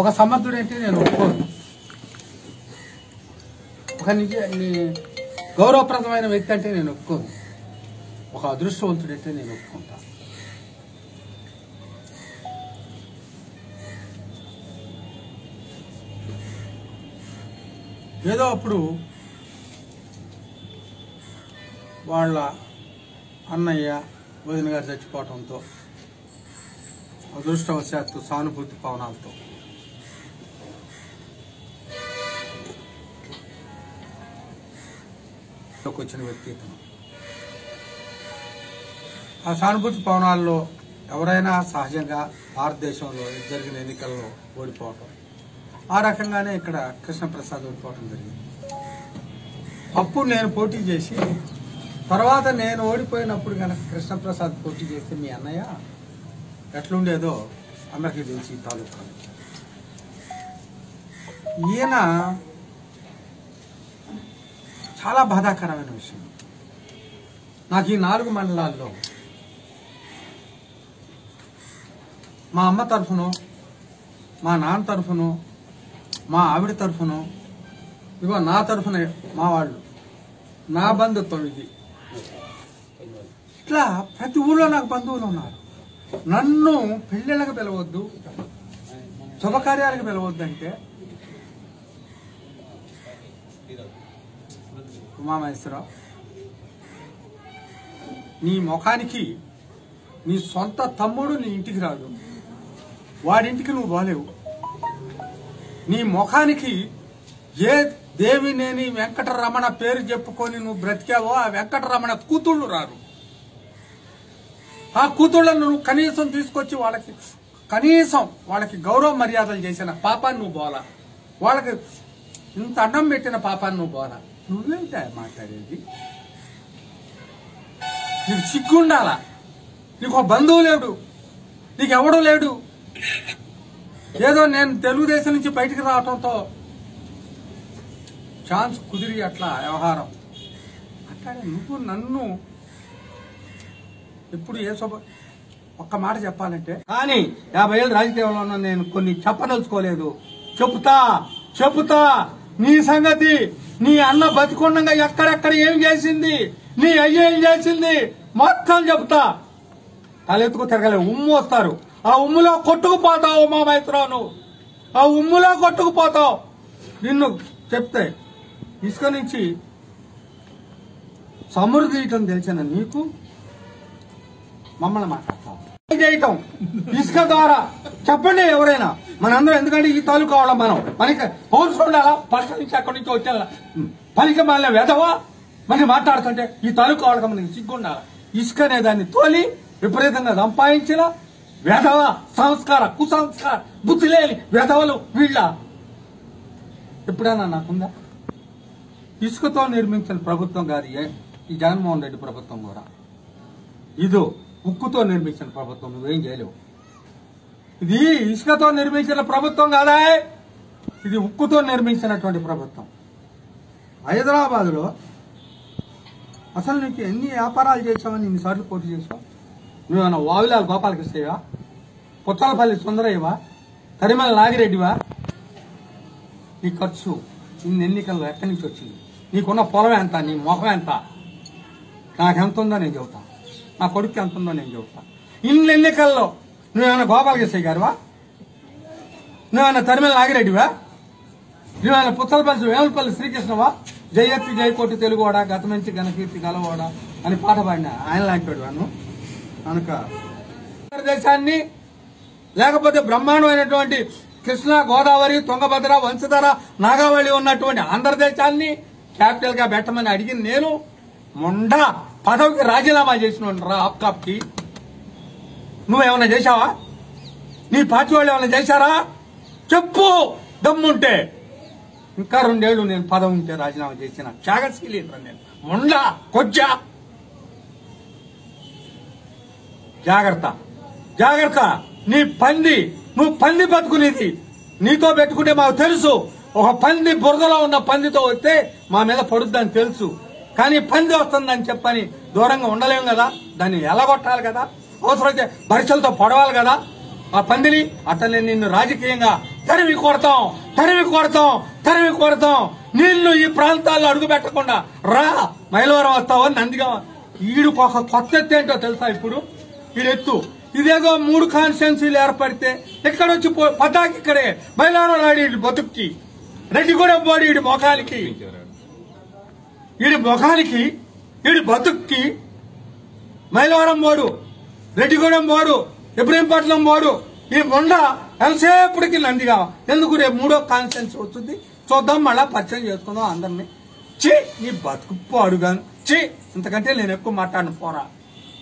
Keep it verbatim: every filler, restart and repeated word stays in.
ఒక సమర్థుడు అంటే నేను ఒప్పుకోను. ఒక నిజ గౌరవప్రదమైన వ్యక్తి అంటే నేను ఒప్పుకోను. ఒక అదృష్టవంతుడంటే నేను ఒప్పుకుంటా. ఏదో అప్పుడు వాళ్ళ అన్నయ్య వదిన గారు చచ్చిపోవడంతో అదృష్టవశాత్తు సానుభూతి పవనాలతో వచ్చిన వ్యక్తి ఇతను. ఆ సానుభూతి పవనాల్లో ఎవరైనా సహజంగా భారతదేశంలో జరిగిన ఎన్నికల్లో ఓడిపోవటం, ఆ రకంగానే ఇక్కడ కృష్ణప్రసాద్ ఓడిపోవడం జరిగింది. అప్పుడు నేను పోటీ చేసి తర్వాత నేను ఓడిపోయినప్పుడు కనుక కృష్ణప్రసాద్ పోటీ చేస్తే మీ అన్నయ్య ఎట్లుండేదో అందరికీ తెలిసి తాలూకా. ఈయన చాలా బాధాకరమైన విషయం. నాకు ఈ నాలుగు మండలాల్లో మా అమ్మ తరఫును, మా నాన్న తరఫును, మా ఆవిడ తరఫును, ఇవో నా తరఫున మా వాళ్ళు, నా బంధుత్వం ఇది, ఇట్లా ప్రతి ఊళ్ళో నాకు బంధువులు ఉన్నారు. నన్ను పెళ్ళిళ్ళకి పిలవద్దు, శుభకార్యాలకు పిలవద్దు అంటే ఉమామహేశ్వరరావు నీ ముఖానికి నీ సొంత తమ్ముడు నీ ఇంటికి రాదు, వాడింటికి నువ్వు బాలేవు. నీ ముఖానికి ఏ దేవినేని వెంకటరమణ పేరు చెప్పుకొని నువ్వు బ్రతికావో ఆ వెంకటరమణ కూతుళ్ళు రారు. ఆ కూతుళ్ళను నువ్వు కనీసం తీసుకొచ్చి వాళ్ళకి కనీసం వాళ్ళకి గౌరవ మర్యాదలు చేసిన పాపాన్ని నువ్వు బోలా, వాళ్ళకి ఇంత అన్నం పెట్టిన పాపాన్ని నువ్వు బోలా. నువ్వేంటా మాట్లాడేది? నీకు సిగ్గుండాలా? నీకు బంధువు లేడు, నీకెవడూ లేడు. ఏదో నేను తెలుగుదేశం నుంచి బయటికి రావటంతో ఛాన్స్ కుదిరి అట్లా వ్యవహారం అట్లానే నువ్వు నన్ను ఎప్పుడు ఏ శుభ ఒక్క మాట చెప్పాలంటే కానీ యాభై ఏళ్ళు రాజకీయంలో నేను కొన్ని చెప్పదలుచుకోలేదు. చెబుతా చెబుతా నీ సంగతి. నీ అన్న బతికొండంగా ఎక్కడెక్కడ ఏం చేసింది, నీ అయ్య ఏం చేసింది మొత్తం చెబుతా. తలెత్తుకు తిరగలేవు, ఉమ్ము వస్తారు. ఆ ఉమ్ములో కొట్టుకుపోతావు ఉమామహేశ్వరరావు, నువ్వు ఆ ఉమ్ములో కొట్టుకుపోతావు. నిన్ను చెప్తే ఇసుక నుంచి చమురు తీయటం తెలిసిన నీకు మమ్మల్ని మాట్లాడతాం చేయటం ఇసుక ద్వారా చెప్పండి ఎవరైనా మనందరం. ఎందుకంటే ఈ తాలూకా వాళ్ళం మనం, మనకి పౌరుషం ఉండాలా. పక్షం నుంచి అక్కడి నుంచి వచ్చేలా పలికి మనల్ని వెదవా మనం మాట్లాడుతుంటే ఈ తాలూకా వాళ్ళకి మనకి సిగ్గుండాలా. ఇసుక అనే దాన్ని తోలి విపరీతంగా సంపాదించిన వెధవ సంస్కార కుసంస్కార బుద్ధి లేని వెధవలు వీళ్ళ ఎప్పుడైనా నాకుందా? ఇసుకతో నిర్మించిన ప్రభుత్వం కాదు ఈ జగన్మోహన్ రెడ్డి ప్రభుత్వం కూడా, ఇదో ఉక్కుతో నిర్మించిన ప్రభుత్వం. నువ్వేం చేయలేవు. ఇది ఇసుకతో నిర్మించిన ప్రభుత్వం కాదా, ఇది ఉక్కుతో నిర్మించినటువంటి ప్రభుత్వం. హైదరాబాద్ లో అసలు నీకు ఎన్ని వ్యాపారాలు చేసావని ఇన్నిసార్లు పోటీ చేసావు. నువ్వేమన్నా వావిలాల గోపాలకృష్ణవా, పుత్తలపల్లి సుందరయ్యవా, తరిమల నాగిరెడ్డివా? నీ ఖర్చు ఇన్ని ఎన్నికల్లో ఎక్కడి నుంచి వచ్చింది? నీకున్న పొలం ఎంత, నీ మొహం ఎంత? నాకెంత ఉందో నేను చెబుతా, నా కొడుకు ఎంత ఉందో నేను చెబుతా. ఇన్ని ఎన్నికల్లో నువ్వేమైనా గోపాలకృష్ణ గారువా, నువ్వేమైనా తరిమల నాగిరెడ్డివా, నువ్వేమైనా పుత్తలపల్లి వేములపల్లి శ్రీకృష్ణవా? జయత్తి జయకోటి తెలుగువాడా, గత మంచి ఘనకీర్తి గలవాడా అని పాట పాడిన ఆయన లాంటి వాడు కనుక దేశాన్ని, లేకపోతే బ్రహ్మాండమైనటువంటి కృష్ణా గోదావరి తుంగభద్ర వంశధార నాగావళి ఉన్నటువంటి ఆంధ్రదేశాన్ని క్యాపిటల్ గా పెట్టమని అడిగింది నేను. మొండా పదవికి రాజీనామా చేసిన రా ఆప్కాప్కి. నువ్వేమన్నా చేశావా? నీ పార్టీ వాళ్ళు ఏమన్నా చేశారా? చెప్పు దమ్ముంటే. ఇంకా రెండేళ్లు నేను పదవి ఉంటే రాజీనామా చేసిన త్యాగశీలి నేను. మొండా కొజ్జా. జాగ్రత్త జాగ్రత్త నీ పంది. నువ్వు పంది బతుకునేది నీతో పెట్టుకుంటే మాకు తెలుసు. ఒక పంది బురదలో ఉన్న పందితో వస్తే మా మీద పడుద్దని తెలుసు, కానీ పంది వస్తుందని చెప్పని దూరంగా ఉండలేము కదా. దాన్ని ఎలగొట్టాలి కదా, అవసరమైతే బరిసలతో పొడవాలి కదా ఆ పందిని. అతన్ని నిన్ను రాజకీయంగా తరిమి కొడతాం తరిమి కొడతాం తరిమి కొడతాం నిన్ను ఈ ప్రాంతాల్లో అడుగు పెట్టకుండా రా మైలవరం వస్తావు నందిగా ఈడు ఒక కొత్త ఎత్తు ఏంటో తెలుసా ఇప్పుడు ఈడెత్తు ఇదేదో మూడు కాన్స్టిట్యున్సీలు ఏర్పడితే ఇక్కడ వచ్చి పతాకి ఇక్కడే మైలవరం రాడు బతుక్కి రెడ్డి కూడా పోడు ఈడి మొఖానికి ఈడి మొఖానికి ఈడు బతుక్కి మైలవరం పోడు రెడ్డిగూడెం పోడు ఇబ్రహీంపట్నం పోడు ఈ మొండ ఎంతసేపటికి నందిగా ఎందుకు రేపు మూడో కాన్స్టిట్యున్సీ వస్తుంది చూద్దాం మళ్ళా పరిచయం చేసుకుందాం అందరినీ చీ నీ బతుకు అడుగాను చీ ఇంతకంటే నేను ఎక్కువ మాట్లాడిన పోరా.